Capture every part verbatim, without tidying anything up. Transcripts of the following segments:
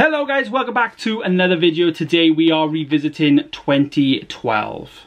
Hello guys, welcome back to another video. Today we are revisiting twenty twelve.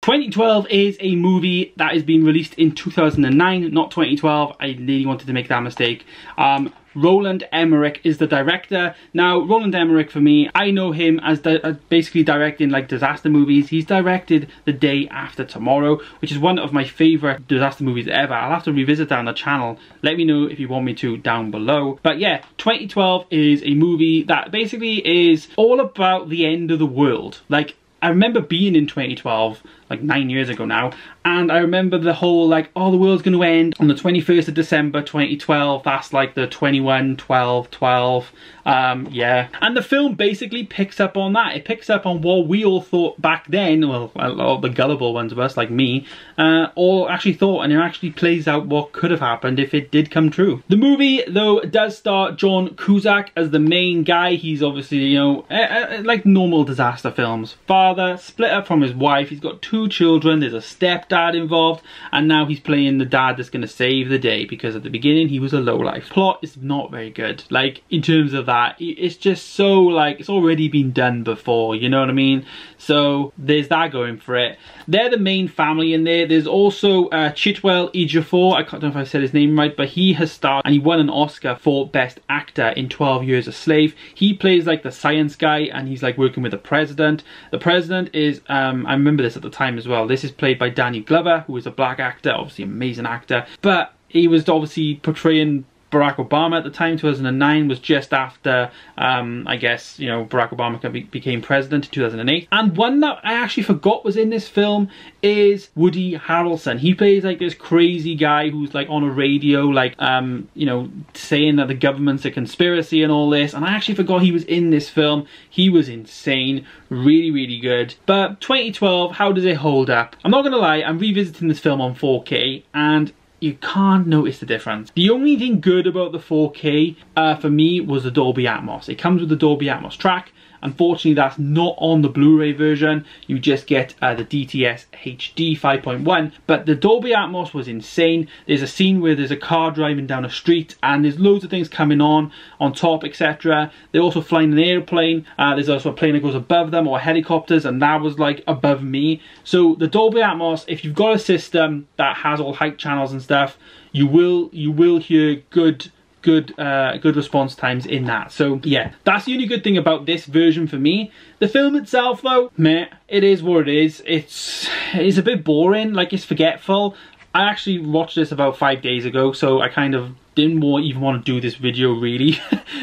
twenty twelve is a movie that has been released in two thousand nine, not twenty twelve. I really wanted to make that mistake. Um, Roland Emmerich is the director. Now, Roland Emmerich, for me, I know him as di uh, basically directing like disaster movies. He's directed The Day After Tomorrow, which is one of my favorite disaster movies ever. I'll have to revisit that on the channel. Let me know if you want me to down below. But yeah, twenty twelve is a movie that basically is all about the end of the world. Like, I remember being in twenty twelve, like nine years ago now, and I remember the whole like, oh, the world's going to end on the twenty-first of December twenty twelve, that's like the twenty-one, twelve, twelve, um, yeah. And the film basically picks up on that. It picks up on what we all thought back then, well, a lot of the gullible ones of us, like me, uh, all actually thought, and it actually plays out what could have happened if it did come true. The movie, though, does star John Cusack as the main guy. He's obviously, you know, uh, uh, like normal disaster films. Father, split up from his wife, he's got two Two children, there's a stepdad involved, and now he's playing the dad that's going to save the day because at the beginning he was a lowlife. Plot is not very good, like in terms of that. It's just so like it's already been done before, you know what I mean? So there's that going for it. They're the main family in there. There's also uh, Chiwetel Ejiofor. I can't know if I said his name right, but he has starred and he won an Oscar for Best Actor in twelve years a slave. He plays like the science guy and he's like working with the president. The president is, um, I remember this at the time as well. This is played by Danny Glover, who is a black actor, obviously amazing actor, but he was obviously portraying Barack Obama at the time. Two thousand nine was just after, um, I guess, you know, Barack Obama be became president in two thousand eight. And one that I actually forgot was in this film is Woody Harrelson. He plays like this crazy guy who's like on a radio, like, um, you know, saying that the government's a conspiracy and all this. And I actually forgot he was in this film. He was insane, really, really good. But twenty twelve, how does it hold up? I'm not gonna lie, I'm revisiting this film on four K and you can't notice the difference. The only thing good about the four K uh, for me was the Dolby Atmos. It comes with the Dolby Atmos track. Unfortunately, that's not on the Blu-ray version. You just get uh, the D T S H D five point one. But the Dolby Atmos was insane. There's a scene where there's a car driving down a street and there's loads of things coming on, on top, et cetera. They're also flying an airplane. Uh, there's also a plane that goes above them or helicopters, and that was like above me. So the Dolby Atmos, if you've got a system that has all height channels and stuff, you will, you will hear good good uh, good response times in that. So yeah, that's the only good thing about this version for me. The film itself though, meh, it is what it is. It's, it's a bit boring, like it's forgetful. I actually watched this about five days ago, so I kind of didn't more even want to do this video really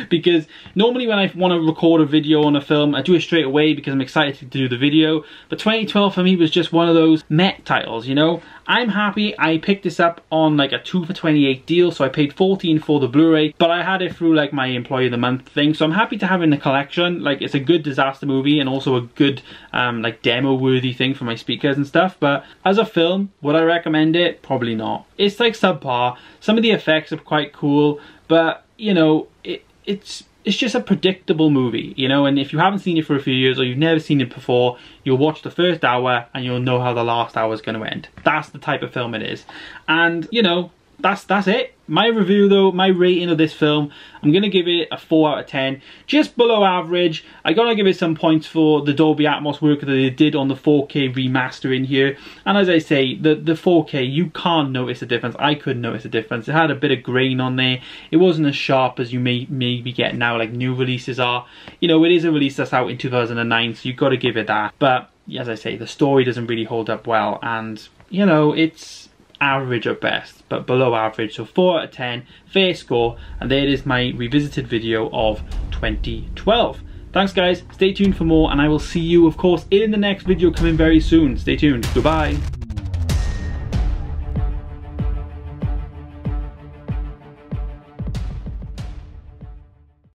because normally when I want to record a video on a film I do it straight away because I'm excited to do the video. But twenty twelve for me was just one of those met titles, you know. I'm happy I picked this up on like a two for twenty-eight deal, so I paid fourteen for the Blu-ray, but I had it through like my employee of the month thing, so I'm happy to have it in the collection. Like, it's a good disaster movie and also a good um, like demo worthy thing for my speakers and stuff. But as a film, would I recommend it? Probably not. It's like subpar. Some of the effects are quite cool, but you know, it, it's it's just a predictable movie, you know. And if you haven't seen it for a few years or you've never seen it before, you'll watch the first hour and you'll know how the last hour is going to end. That's the type of film it is, and you know, that's that's it. My review though, my rating of this film, I'm going to give it a four out of ten, just below average. I got to give it some points for the Dolby Atmos work that they did on the four K remaster in here. And as I say, the, the four K, you can't notice the difference. I couldn't notice the difference. It had a bit of grain on there. It wasn't as sharp as you may maybe get now, like new releases are. You know, it is a release that's out in two thousand nine, so you've got to give it that. But as I say, the story doesn't really hold up well. And, you know, it's average at best, but below average. So four out of ten, fair score. And there it is, my revisited video of twenty twelve. Thanks guys, stay tuned for more, and I will see you of course in the next video coming very soon. Stay tuned, goodbye.